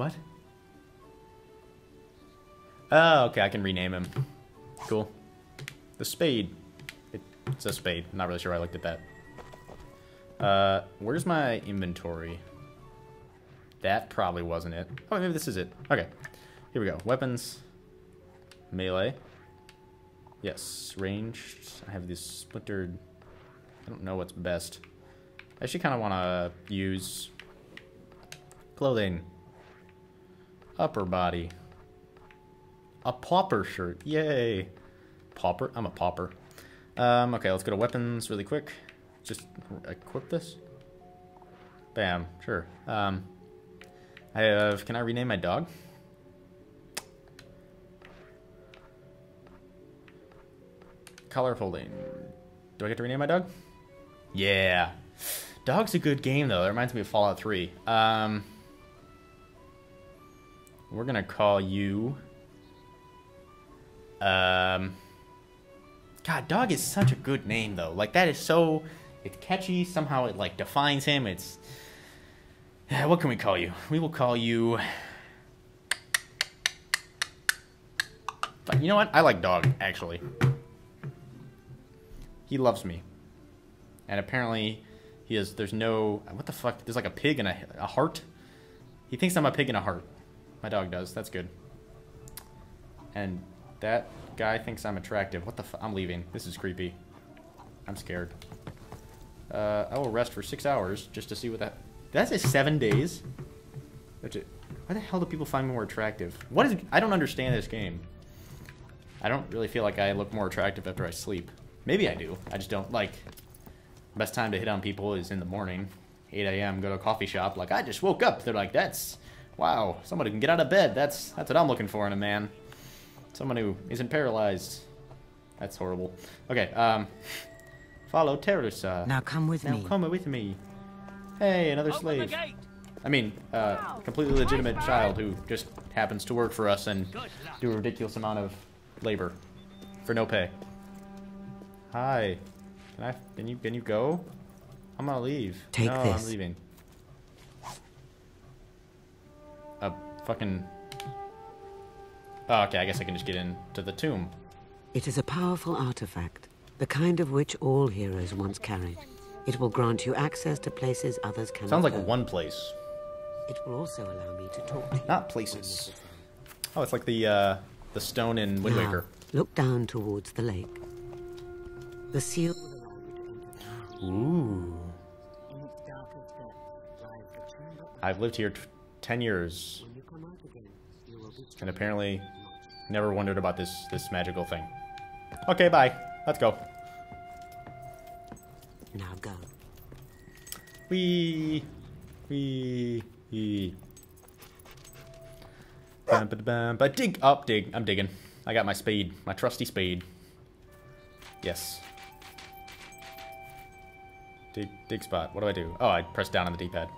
What? Oh, okay, I can rename him. Cool. The spade. It's a spade. I'm not really sure why I looked at that. Where's my inventory? That probably wasn't it. Oh, maybe this is it. Okay. Here we go. Weapons. Melee. Yes. Ranged. I have this splintered... I don't know what's best. I actually kind of want to use... Clothing. Upper body. A pauper shirt. Yay. Pauper? I'm a pauper. Okay, let's go to weapons really quick. Just equip this. Bam. Sure. I have... Can I rename my dog? Collar folding. Do I get to rename my dog? Yeah. Dog's a good game, though. It reminds me of Fallout 3. We're going to call you... God, dog is such a good name, though. Like, that is so... It's catchy. Somehow it, like, defines him. It's... What can we call you? We will call you... You know what? I like dog, actually. He loves me. And apparently, he is... There's no... What the fuck? There's like a pig and a heart? He thinks I'm a pig and a heart. My dog does. That's good. And that guy thinks I'm attractive. What the fuck? I'm leaving. This is creepy. I'm scared. I will rest for 6 hours just to see what that... Did I say 7 days? Why the hell do people find me more attractive? What is... I don't understand this game. I don't really feel like I look more attractive after I sleep. Maybe I do. I just don't, like... Best time to hit on people is in the morning. 8 a.m. Go to a coffee shop. Like, I just woke up. They're like, that's... Wow. Somebody can get out of bed. That's what I'm looking for in a man. Someone who isn't paralyzed. That's horrible. Okay, Follow Teresa. Now come with me. Now come with me. Hey, another slave. I mean, completely legitimate child who just happens to work for us and do a ridiculous amount of labor for no pay. Hi. Can you go? I'm gonna leave. Take this. No, I'm leaving. A fucking... Oh, okay, I guess I can just get into the tomb. It is a powerful artifact, the kind of which all heroes once carried. It will grant you access to places others cannot. Sounds like one place. It will also allow me to talk to you. Not places. Oh, it's like the stone in Wind Waker. Look down towards the lake. The seal. Ooh. I've lived here 10 years, and apparently never wondered about this magical thing. Okay, bye. Let's go. Now go. Wee. But dig up, dig. I'm digging. I got my spade, my trusty spade. Yes. Dig spot. What do I do? Oh, I press down on the D-pad.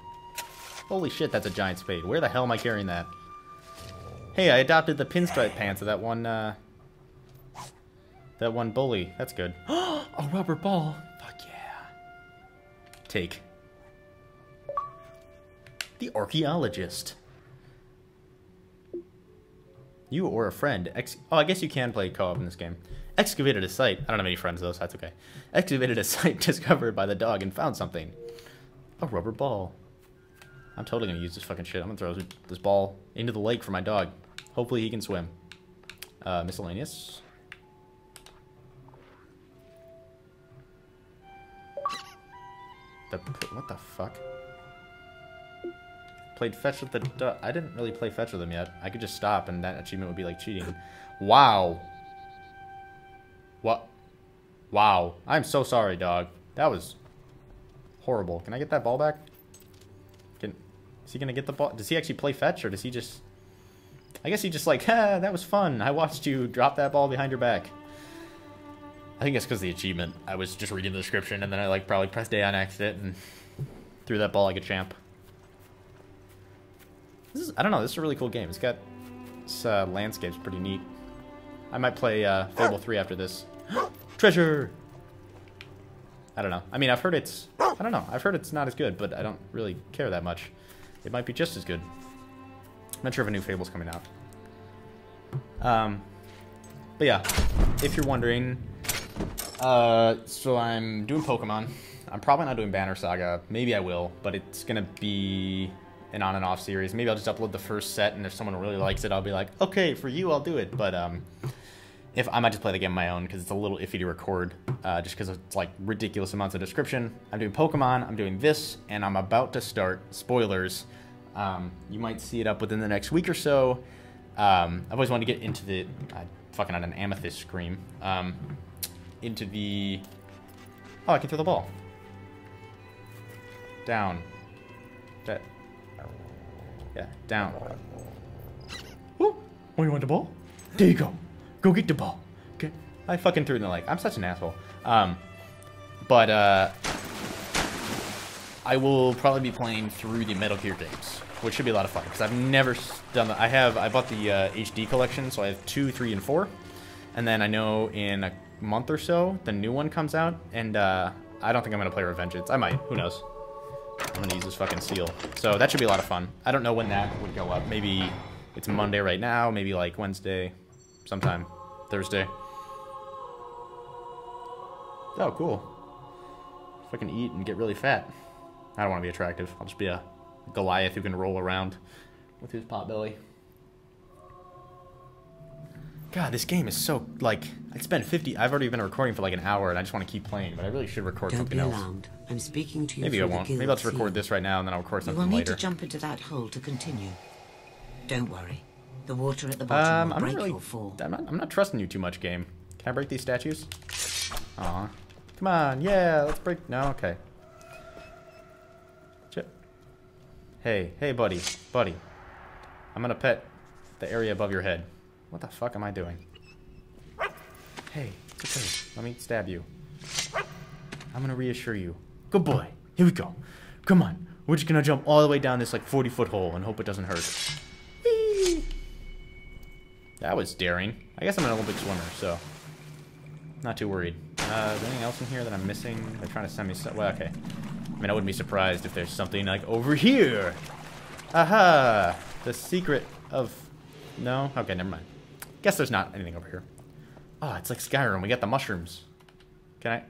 Holy shit, that's a giant spade. Where the hell am I carrying that? Hey, I adopted the pinstripe pants of that one bully. That's good. A rubber ball. Take. The archaeologist. You or a friend. Oh, I guess you can play co-op in this game. Excavated a site. I don't have any friends though, so that's okay. Excavated a site discovered by the dog and found something. A rubber ball. I'm totally gonna use this fucking shit. I'm gonna throw this ball into the lake for my dog. Hopefully he can swim. Miscellaneous. What the fuck? Played fetch with the dog. I didn't really play fetch with them yet. I could just stop and that achievement would be like cheating. Wow. What? Wow. I'm so sorry, dog. That was horrible. Can I get that ball back? Is he gonna get the ball? Does he actually play fetch or does he just... I guess he just like, ah, that was fun. I watched you drop that ball behind your back. I think it's because of the achievement. I was just reading the description, and then I like probably pressed A on accident and threw that ball like a champ. This is, I don't know, this is a really cool game. It's got... This landscape's pretty neat. I might play Fable 3 after this. Treasure! I don't know. I mean, I've heard it's... I don't know. I've heard it's not as good, but I don't really care that much. It might be just as good. Not sure if a new Fable's coming out. But yeah, if you're wondering, so I'm doing Pokemon. I'm probably not doing Banner Saga. Maybe I will, but it's going to be an on and off series. Maybe I'll just upload the first set, and if someone really likes it, I'll be like, okay, for you, I'll do it. But if I might just play the game on my own, because it's a little iffy to record, just because it's like ridiculous amounts of description. I'm doing Pokemon, I'm doing this, and I'm about to start, spoilers. You might see it up within the next week or so. I've always wanted to get into the, I fucking had an amethyst scream, into the, oh, I can throw the ball. Down. That. Yeah, down. Ooh, oh, you want the ball? There you go. Go get the ball. Okay. I fucking threw it in the lake. I'm such an asshole. I will probably be playing through the Metal Gear games, which should be a lot of fun, because I've never done that. I bought the HD collection, so I have 2, 3, and 4. And then I know in a month or so, the new one comes out, and I don't think I'm going to play Revengeance. I might. Who knows? I'm going to use this fucking seal. So that should be a lot of fun. I don't know when that would go up. Maybe it's Monday right now, maybe like Wednesday, sometime Thursday. Oh, cool. If I can eat and get really fat. I don't want to be attractive. I'll just be a Goliath who can roll around with his potbelly. God, this game is so, like, I'd spend 50, I've already been recording for like an hour, and I just want to keep playing, but I really should record something else. I'm speaking to you. Maybe I won't. Maybe I'll just record this right now, and then I'll record something later. You will need to jump into that hole to continue. Don't worry. The water at the bottom will break your fall. I'm not trusting you too much, game. Can I break these statues? Aw. Come on, yeah, let's break, no, okay. Hey, hey, buddy, buddy. I'm gonna pet the area above your head. What the fuck am I doing? Hey, it's okay. Let me stab you. I'm gonna reassure you. Good boy. Here we go. Come on. We're just gonna jump all the way down this like 40-foot hole and hope it doesn't hurt. Whee! That was daring. I guess I'm an Olympic swimmer, so not too worried. Is there anything else in here that I'm missing? They're trying to send me stuff. Well, okay. I mean, I wouldn't be surprised if there's something, like, over here! Aha! The secret of... No? Okay, never mind. Guess there's not anything over here. Oh, it's like Skyrim. We got the mushrooms. Can I...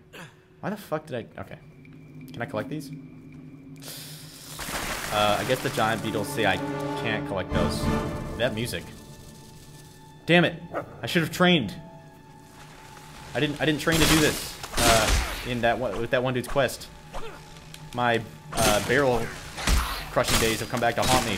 Why the fuck did I... Okay. Can I collect these? I guess the giant beetles say I can't collect those. That music. Damn it! I should have trained! I didn't train to do this. With that one dude's quest. My barrel crushing days have come back to haunt me.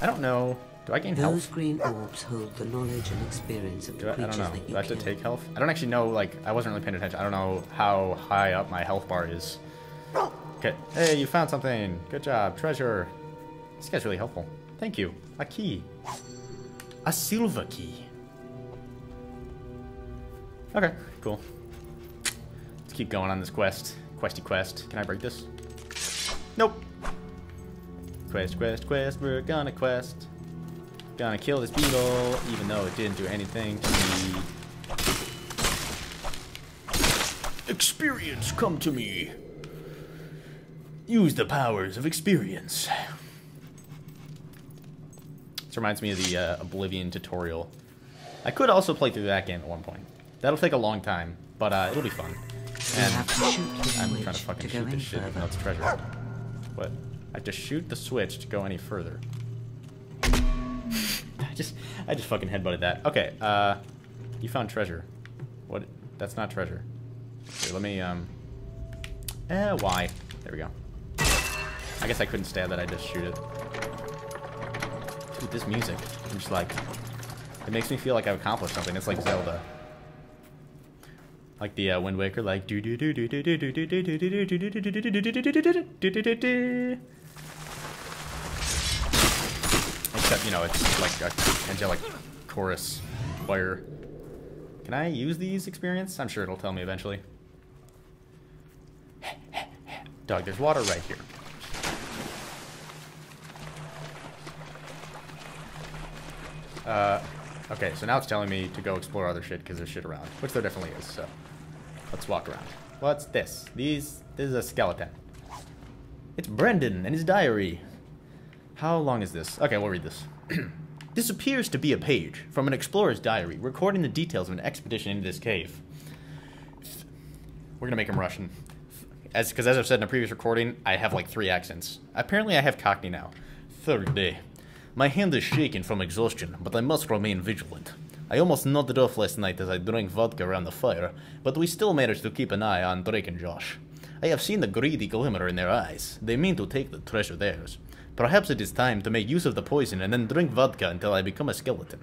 I don't know. Do I gain health? Those green orbs hold the knowledge and experience of the creatures that you kill. Do I have to take health? I don't actually know. Like, I wasn't really paying attention. I don't know how high up my health bar is. Okay. Hey, you found something. Good job, treasure. This guy's really helpful. Thank you. A key. A silver key. Okay. Cool. Keep going on this quest. Questy quest. Can I break this? Nope. Quest, quest, quest. We're gonna quest. Gonna kill this beetle, even though it didn't do anything to me. Experience, come to me. Use the powers of experience. This reminds me of the Oblivion tutorial. I could also play through that game at one point. That'll take a long time, but it'll be fun. And I'm trying to fucking shoot this shit, even though it's treasure. What? I have to shoot the switch to go any further. I just fucking headbutted that. Okay, you found treasure. What? That's not treasure. Here, let me, why? There we go. I guess I couldn't stab that, I just shoot it. Dude, this music. I'm just like, it makes me feel like I've accomplished something. It's like Zelda. Like the Wind Waker, like do do do do do do do do do do do do do do do do. Except, you know, it's like a angelic chorus choir. Can I use these experience? I'm sure it'll tell me eventually. Dog, there's water right here. Okay, so now it's telling me to go explore other shit because there's shit around, which there definitely is, so let's walk around. What's this? This is a skeleton. It's Brendan and his diary. How long is this? Okay, we'll read this. This appears to be a page from an explorer's diary recording the details of an expedition into this cave. We're gonna make him Russian. Because as I've said in a previous recording, I have like 3 accents. Apparently I have Cockney now. 3rd day. My hand is shaking from exhaustion, but I must remain vigilant. I almost nodded off last night as I drank vodka around the fire, but we still managed to keep an eye on Drake and Josh. I have seen the greedy glimmer in their eyes. They mean to take the treasure theirs. Perhaps it is time to make use of the poison and then drink vodka until I become a skeleton.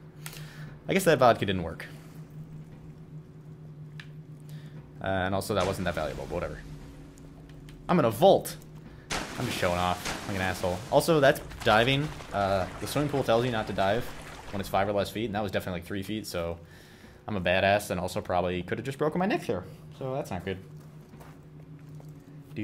I guess that vodka didn't work. And also that wasn't that valuable, but whatever. I'm in a vault. I'm just showing off like an asshole. Also, that's diving. The swimming pool tells you not to dive when it's 5 or less feet, and that was definitely like 3 feet, so I'm a badass, and also probably could have just broken my neck here. So that's not good. Wow, the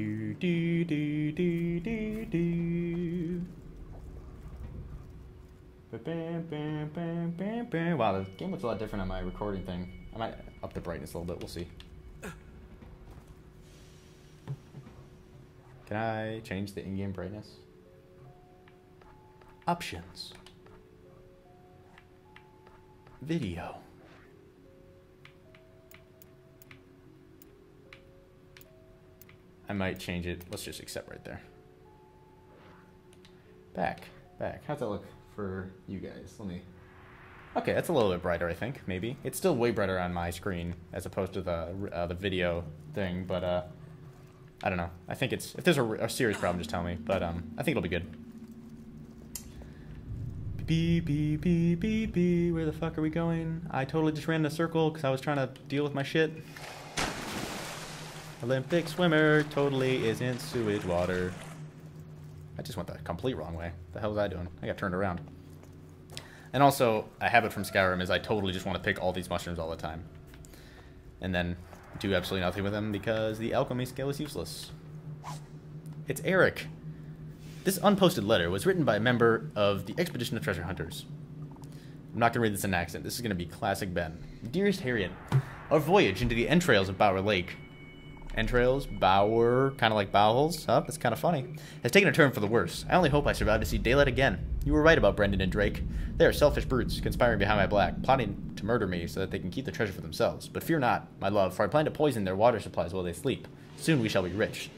game looks a lot different on my recording thing. I might up the brightness a little bit, we'll see. Can I change the in-game brightness? Options. Video. I might change it. Let's just accept right there. Back. Back. How's that look for you guys? Let me... Okay, that's a little bit brighter, I think, maybe. It's still way brighter on my screen as opposed to the video thing, but I don't know. I think it's... If there's a serious problem, just tell me. But I think it'll be good. Beep, beep, beep, beep, beep. Where the fuck are we going? I totally just ran in a circle because I was trying to deal with my shit. Olympic swimmer totally is in sewage water. I just went the complete wrong way. The hell was I doing? I got turned around. And also, a habit from Skyrim is I totally just want to pick all these mushrooms all the time. And then do absolutely nothing with them because the alchemy skill is useless. It's Eric. This unposted letter was written by a member of the Expedition of Treasure Hunters. I'm not going to read this in accent. This is going to be classic Ben. Dearest Harriet, our voyage into the entrails of Bower Lake. Entrails, Bower, kind of like bowels, huh? That's kind of funny. Has taken a turn for the worse. I only hope I survive to see daylight again. You were right about Brendan and Drake. They are selfish brutes, conspiring behind my back, plotting to murder me so that they can keep the treasure for themselves. But fear not, my love, for I plan to poison their water supplies while they sleep. Soon we shall be rich.